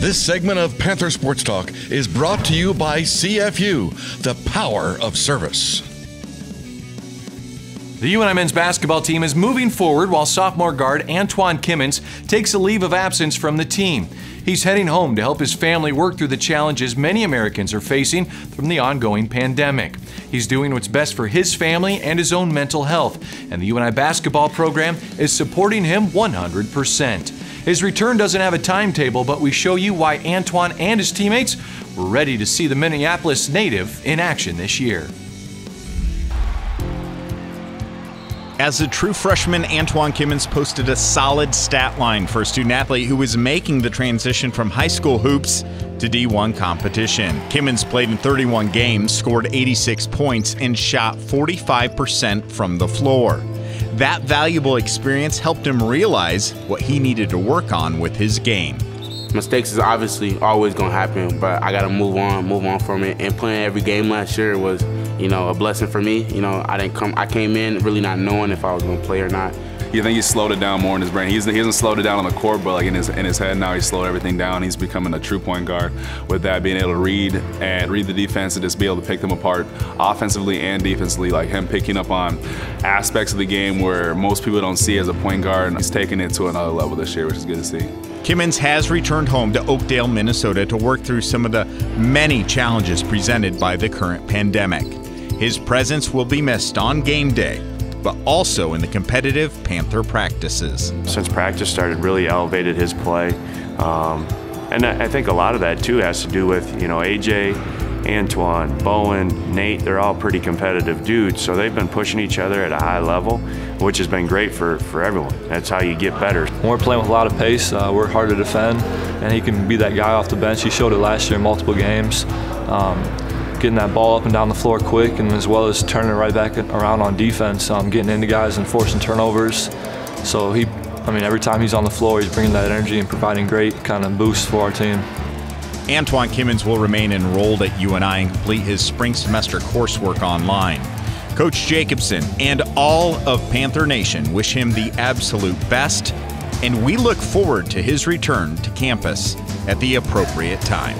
This segment of Panther Sports Talk is brought to you by CFU, the power of service. The UNI men's basketball team is moving forward while sophomore guard Antwan Kimmons takes a leave of absence from the team. He's heading home to help his family work through the challenges many Americans are facing from the ongoing pandemic. He's doing what's best for his family and his own mental health, and the UNI basketball program is supporting him 100%. His return doesn't have a timetable, but we show you why Antwan and his teammates were ready to see the Minneapolis native in action this year. As a true freshman, Antwan Kimmons posted a solid stat line for a student athlete who was making the transition from high school hoops to D1 competition. Kimmons played in 31 games, scored 86 points, and shot 45% from the floor. That valuable experience helped him realize what he needed to work on with his game. Mistakes is obviously always going to happen, but I got to move on from it. And playing every game last year was, a blessing for me. I came in really not knowing if I was going to play or not. You think he slowed it down more in his brain. He hasn't slowed it down on the court, but like in his head now, he's slowed everything down. He's becoming a true point guard with that, being able to read the defense and just be able to pick them apart offensively and defensively, like him picking up on aspects of the game where most people don't see as a point guard. He's taking it to another level this year, which is good to see. Kimmons has returned home to Oakdale, Minnesota to work through some of the many challenges presented by the current pandemic. His presence will be missed on game day, but also in the competitive Panther practices. Since practice started, really elevated his play. And I think a lot of that too has to do with, AJ, Antwan, Bowen, Nate, they're all pretty competitive dudes. So they've been pushing each other at a high level, which has been great for everyone. That's how you get better. When we're playing with a lot of pace, we're hard to defend, and he can be that guy off the bench. He showed it last year in multiple games. Getting that ball up and down the floor quick, and as well as turning it right back around on defense, getting into guys and forcing turnovers. So every time he's on the floor, he's bringing that energy and providing great kind of boost for our team. Antwan Kimmons will remain enrolled at UNI and complete his spring semester coursework online. Coach Jacobson and all of Panther Nation wish him the absolute best, and we look forward to his return to campus at the appropriate time.